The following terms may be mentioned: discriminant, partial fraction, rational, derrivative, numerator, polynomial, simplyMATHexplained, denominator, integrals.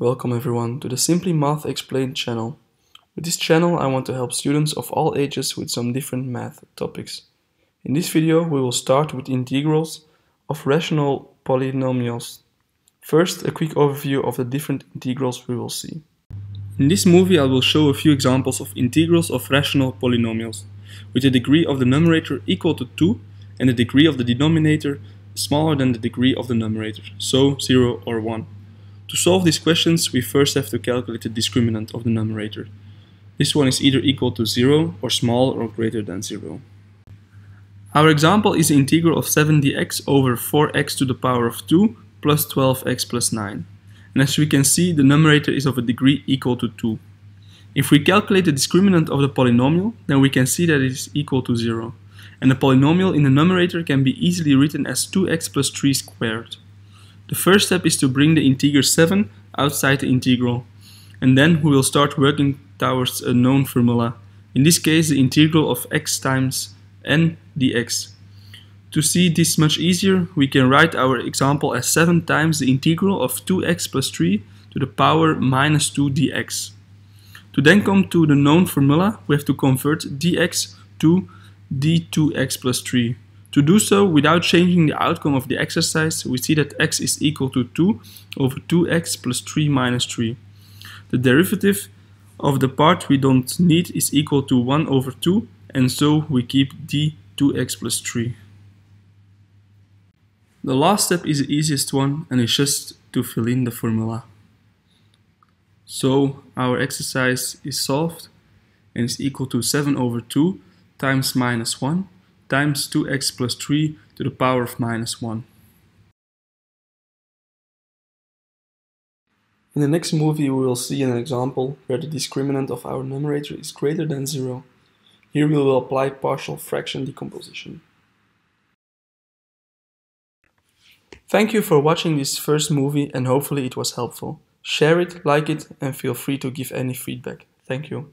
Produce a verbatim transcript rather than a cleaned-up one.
Welcome everyone to the Simply Math Explained channel. With this channel I want to help students of all ages with some different math topics. In this video we will start with integrals of rational polynomials. First, a quick overview of the different integrals we will see. In this movie I will show a few examples of integrals of rational polynomials with a degree of the numerator equal to two and the degree of the denominator smaller than the degree of the numerator, so zero or one. To solve these questions, we first have to calculate the discriminant of the numerator. This one is either equal to zero or smaller or greater than zero. Our example is the integral of seven d x over four x to the power of two plus twelve x plus nine. And as we can see, the numerator is of a degree equal to two. If we calculate the discriminant of the polynomial, then we can see that it is equal to zero. And the polynomial in the numerator can be easily written as two x plus three squared. The first step is to bring the integer seven outside the integral, and then we will start working towards a known formula, in this case the integral of x times n dx. To see this much easier, we can write our example as seven times the integral of two x plus three to the power minus two dx. To then come to the known formula, we have to convert dx to d two x plus three. To do so, without changing the outcome of the exercise, we see that x is equal to two over two x plus three minus three. The derivative of the part we don't need is equal to one over two, and so we keep d two x plus three. The last step is the easiest one, and it's just to fill in the formula. So our exercise is solved, and is equal to seven over two times minus one times two x plus three to the power of minus one. In the next movie we will see an example where the discriminant of our numerator is greater than zero. Here we will apply partial fraction decomposition. Thank you for watching this first movie and hopefully it was helpful. Share it, like it, and feel free to give any feedback. Thank you.